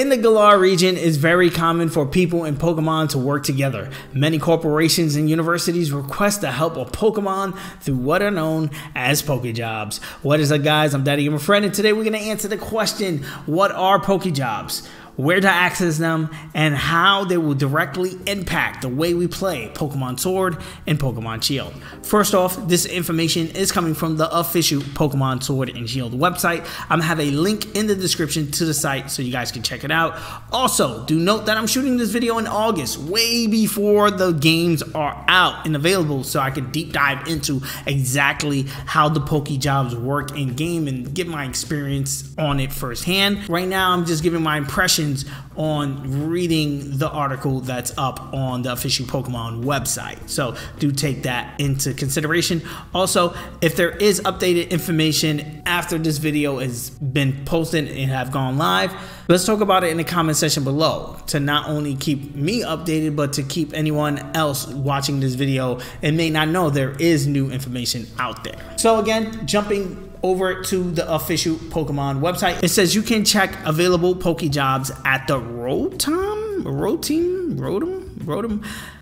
In the Galar region, it's very common for people and Pokemon to work together. Many corporations and universities request the help of Pokemon through what are known as Poké Jobs. What is up, guys? I'm Daddy Gamer Fred, and today we're going to answer the question, what are Poké Jobs? Where to access them, and how they will directly impact the way we play Pokemon Sword and Pokemon Shield. First off, this information is coming from the official Pokemon Sword and Shield website. I'm going to have a link in the description to the site so you guys can check it out. Also, do note that I'm shooting this video in August, way before the games are out and available, so I can deep dive into exactly how the Poké Jobs work in game and get my experience on it firsthand. Right now, I'm just giving my impressions on reading the article that's up on the official Pokemon website, so do take that into consideration. Also, if there is updated information after this video has been posted and have gone live, let's talk about it in the comment section below to not only keep me updated, but to keep anyone else watching this video and may not know there is new information out there. So again, jumping over to the official Pokemon website, it says you can check available Poké Jobs at the Rotom.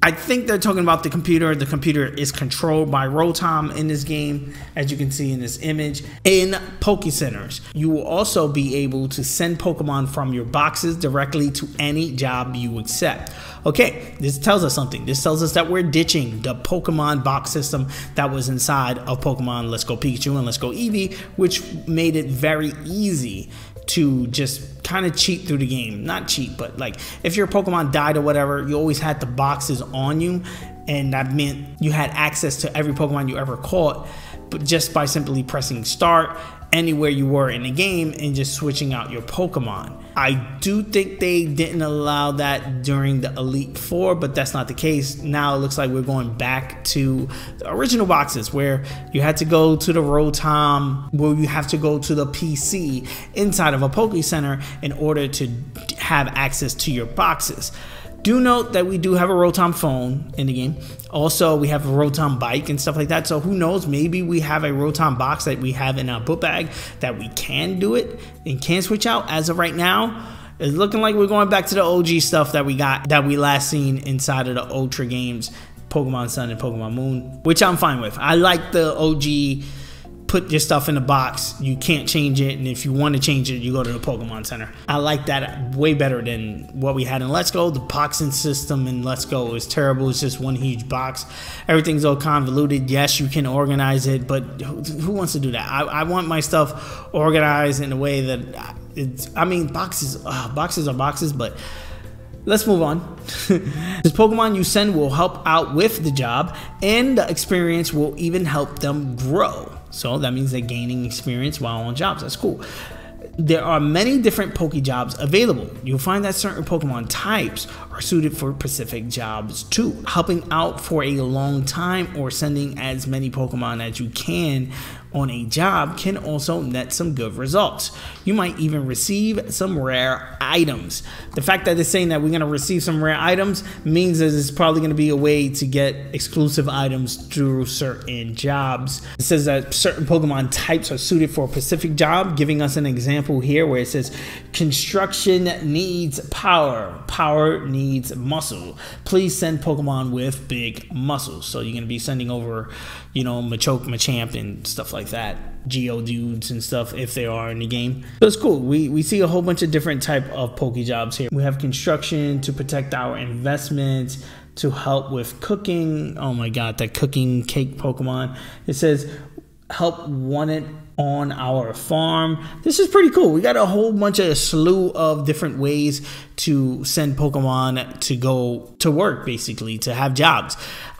I think they're talking about the computer. The computer is controlled by Rotom in this game, as you can see in this image. In Poké Centers, you will also be able to send Pokemon from your boxes directly to any job you accept. Okay, this tells us something. This tells us that we're ditching the Pokemon box system that was inside of Pokemon Let's Go Pikachu and Let's Go Eevee, which made it very easy to just kind of cheat through the game. Not cheat, but like if your Pokemon died or whatever, you always had the boxes on you, and that meant you had access to every Pokemon you ever caught, but just by simply pressing start anywhere you were in the game and just switching out your Pokemon. I do think they didn't allow that during the Elite Four, but that's not the case. Now it looks like we're going back to the original boxes where you had to go to the Rotom, where you have to go to the PC inside of a Poké Center in order to have access to your boxes. Do note that we do have a Rotom phone in the game. Also, we have a Rotom bike and stuff like that. So who knows, maybe we have a Rotom box that we have in our book bag that we can do it and can switch out. As of right now, it's looking like we're going back to the OG stuff that we got, that we last seen inside of the Ultra games, Pokemon Sun and Pokemon Moon, which I'm fine with. I like the OG, put your stuff in the box, you can't change it, and if you want to change it, you go to the Pokemon Center. I like that way better than what we had in Let's Go. The boxing system in Let's Go is terrible. It's just one huge box. Everything's all convoluted. Yes, you can organize it, but who wants to do that? I want my stuff organized in a way that it's, I mean, boxes are boxes, but let's move on. This Pokemon you send will help out with the job, and the experience will even help them grow. So that means they're gaining experience while on jobs. That's cool. There are many different Poké Jobs available. You'll find that certain Pokemon types are suited for specific jobs too. Helping out for a long time or sending as many Pokemon as you can on a job can also net some good results. You might even receive some rare items. The fact that they're saying that we're going to receive some rare items means that it's probably going to be a way to get exclusive items through certain jobs. It says that certain Pokemon types are suited for a specific job, giving us an example here where it says construction needs power, power needs muscle, please send Pokemon with big muscles. So you're going to be sending over, you know, Machoke, Machamp and stuff like that, Geodudes and stuff if they are in the game. So it's cool. We see a whole bunch of different type of Poké Jobs here. We have construction to protect our investments, to help with cooking. Oh my god, that cooking cake Pokemon. It says help wanted on our farm. This is pretty cool. We got a whole bunch of a slew of different ways to send Pokemon to go to work, basically to have jobs.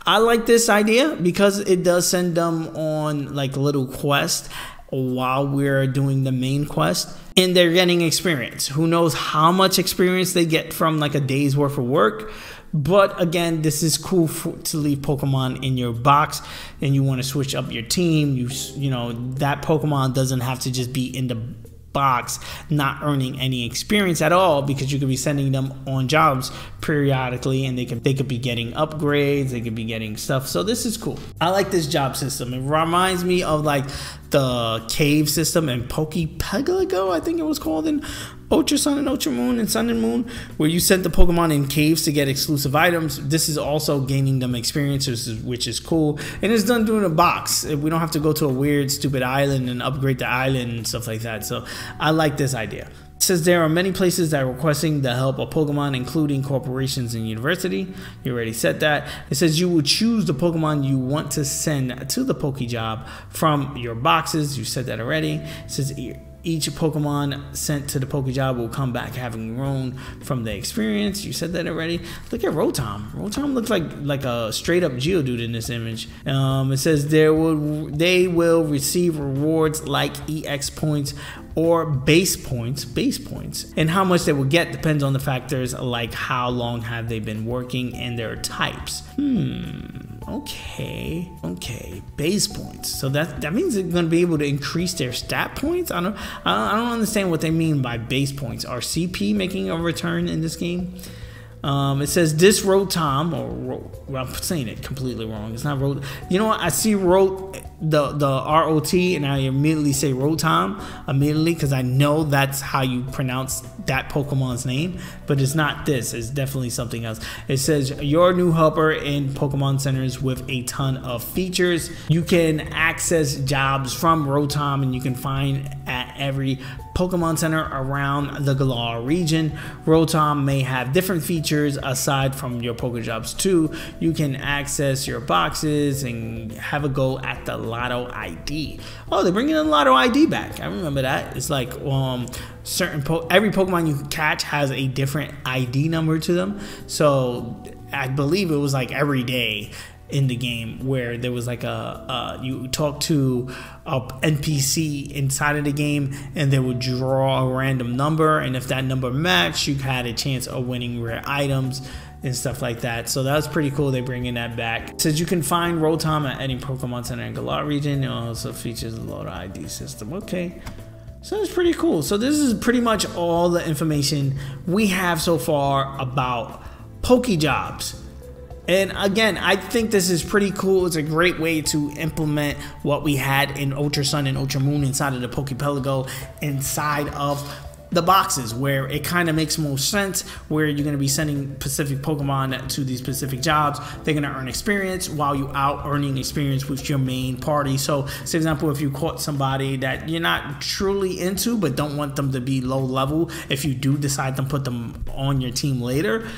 I like this idea because it does send them on like little quests while we're doing the main quest, and they're getting experience. Who knows how much experience they get from like a day's worth of work. But again, this is cool to leave Pokemon in your box, and you want to switch up your team. You know, that Pokemon doesn't have to just be in the box, not earning any experience at all, because you could be sending them on jobs periodically, and they could be getting upgrades, they could be getting stuff. So this is cool. I like this job system. It reminds me of like the cave system in Poké Pelago, I think it was called, in Ultra Sun and Ultra Moon and Sun and Moon, where you sent the Pokemon in caves to get exclusive items. This is also gaining them experiences, which is cool. And it's done doing a box. We don't have to go to a weird, stupid island and upgrade the island and stuff like that. So I like this idea. It says there are many places that are requesting the help of Pokemon, including corporations and university. You already said that. It says you will choose the Pokemon you want to send to the Poké Job from your boxes. You said that already. It says each Pokemon sent to the Poké Job will come back having grown from the experience. You said that already. Look at Rotom. Rotom looks like a straight up Geodude in this image. It says they will receive rewards like EX points or base points, and how much they will get depends on the factors like how long have they been working and their types. Okay, base points. So that means they're going to be able to increase their stat points. I don't understand what they mean by base points. Are CP making a return in this game? It says this Rotom, well, I'm saying it completely wrong. It's not Rotom. You know what? I see the R-O-T and I immediately say Rotom because I know that's how you pronounce that Pokemon's name, but it's not this. It's definitely something else. It says your new helper in Pokemon Centers with a ton of features. You can access jobs from Rotom and you can find at every Pokemon Center around the Galar region. Rotom may have different features aside from your Poké Jobs too. You can access your boxes and have a go at the Lotto ID. Oh, they're bringing the Lotto ID back. I remember that. It's like every Pokemon you catch has a different ID number to them. So I believe it was like every day in the game where there was like you talk to a NPC inside of the game and they would draw a random number, and if that number matched, you had a chance of winning rare items and stuff like that. So that was pretty cool. They bringing that back. It says you can find Rotom at any Pokemon Center in Galar region. It also features a lot of ID system. Okay. So it's pretty cool. So this is pretty much all the information we have so far about Poké Jobs. And again, I think this is pretty cool. It's a great way to implement what we had in Ultra Sun and Ultra Moon inside of the Poké Pelago, inside of the boxes, where it kind of makes more sense, where you're going to be sending Pacific Pokemon to these Pacific jobs. They're going to earn experience while you're out earning experience with your main party. So, for example, if you caught somebody that you're not truly into but don't want them to be low level, if you do decide to put them on your team later,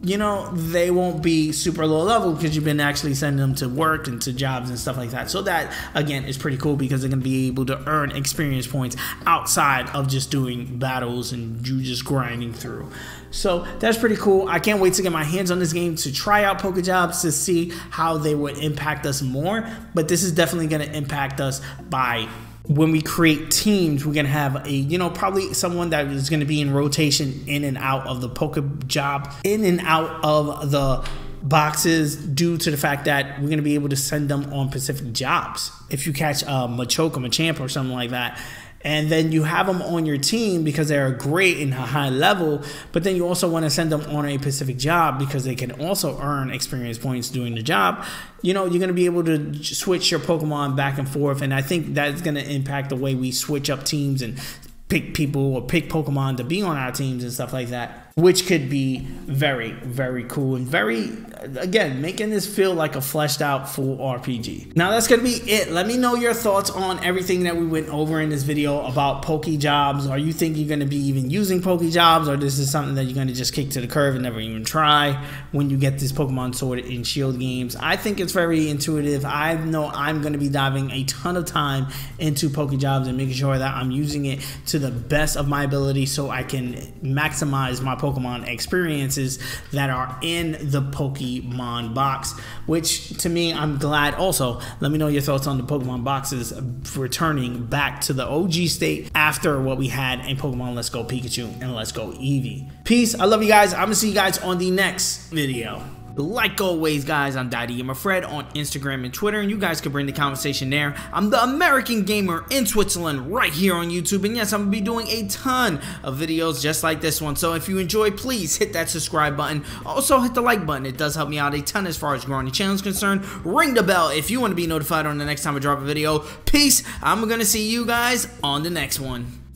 you know, they won't be super low level because you've been actually sending them to work and to jobs and stuff like that. So that, again, is pretty cool because they're going to be able to earn experience points outside of just doing battles and you just grinding through. So that's pretty cool. I can't wait to get my hands on this game to try out Poké Jobs to see how they would impact us more. But this is definitely going to impact us by... when we create teams, we're going to have a, you know, probably someone that is going to be in rotation in and out of the Poké Job, in and out of the boxes, due to the fact that we're going to be able to send them on Pacific jobs. If you catch Machoke or Machamp or something like that, and then you have them on your team because they're great and a high level, but then you also want to send them on a Pacific job because they can also earn experience points doing the job. You know, you're going to be able to switch your Pokemon back and forth, and I think that's going to impact the way we switch up teams and pick people or pick Pokemon to be on our teams and stuff like that, which could be very, very cool and very, again, making this feel like a fleshed out full RPG. Now that's gonna be it. Let me know your thoughts on everything that we went over in this video about Poké Jobs. Are you think you're gonna be even using Poké Jobs, or this is something that you're gonna just kick to the curb and never even try when you get this Pokemon Sword and Shield games? I think it's very intuitive. I know I'm gonna be diving a ton of time into Poké Jobs and making sure that I'm using it to the best of my ability so I can maximize my Pokemon experiences that are in the Pokemon box, which to me, I'm glad. Also, let me know your thoughts on the Pokemon boxes returning back to the OG state after what we had in Pokemon Let's Go Pikachu and Let's Go Eevee. Peace. I love you guys. I'm gonna see you guys on the next video. But like always, guys, I'm Daddy Gamer Fred on Instagram and Twitter, and you guys can bring the conversation there. I'm the American Gamer in Switzerland right here on YouTube, and yes, I'm going to be doing a ton of videos just like this one. So if you enjoy, please hit that subscribe button. Also, hit the like button. It does help me out a ton as far as growing the channel is concerned. Ring the bell if you want to be notified on the next time I drop a video. Peace. I'm going to see you guys on the next one.